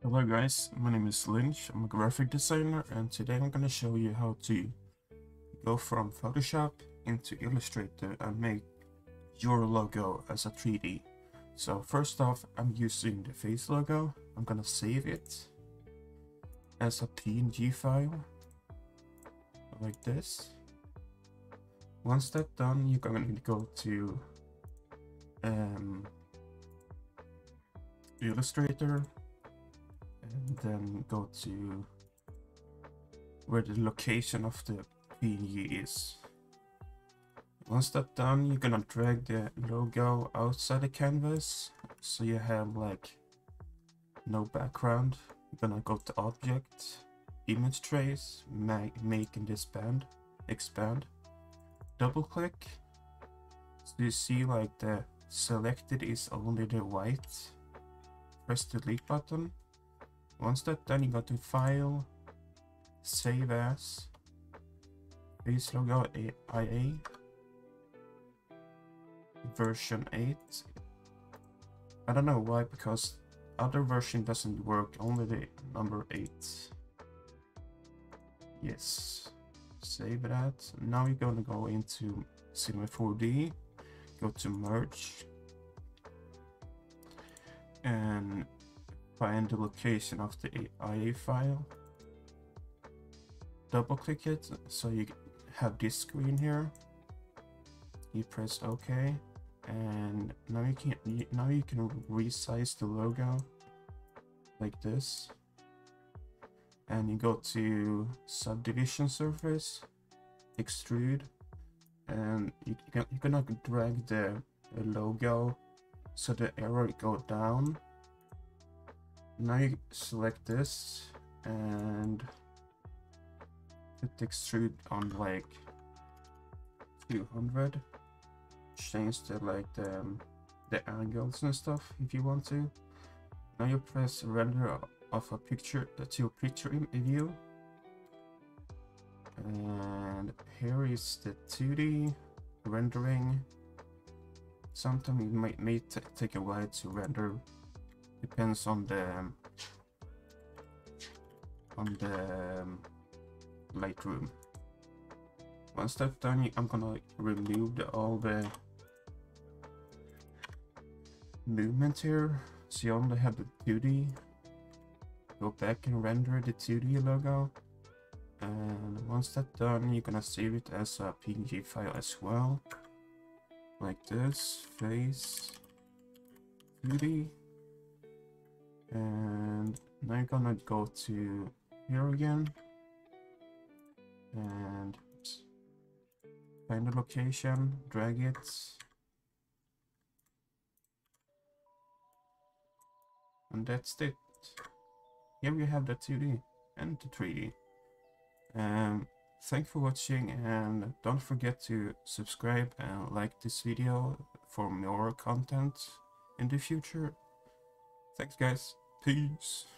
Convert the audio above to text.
Hello guys, my name is Lynch, I'm a graphic designer, and today I'm going to show you how to go from Photoshop into Illustrator and make your logo as a 3D. So first off, I'm using the face logo. I'm going to save it as a PNG file, like this. Once that's done, you're going to go to Illustrator, and then go to where the location of the PNG is. Once that's done, you're gonna drag the logo outside the canvas so you have like no background. You're gonna go to Object, Image Trace, Make and Expand. Double click, so you see like the selected is only the white. Press the delete button. Once that's done, you go to File, Save As, Face Logo IA, version 8. I don't know why, because other version doesn't work, only the number 8. Yes, save that. Now you're gonna go into Cinema 4D, go to Merge, and find the location of the IA file. Double click it so you have this screen here. You press OK, and now you can resize the logo like this. And you go to Subdivision Surface, Extrude, and you're gonna drag the logo so the arrow go down. Now you select this and put the extrude on like 200. Change the like the angles and stuff if you want to. Now you press render of a picture to a picture in view. And here is the 2D rendering. Sometimes it may take a while to render. Depends on the Lightroom. Once that's done, I'm gonna remove all the movement here, so you only have the 2D. Go back and render the 2D logo, and once that's done, you're gonna save it as a PNG file as well, like this. Face 2D. And now you're gonna go to here again and find the location, drag it, and that's it. Here we have the 2D and the 3D. Thanks for watching, and don't forget to subscribe and like this video for more content in the future. Thanks guys, peace!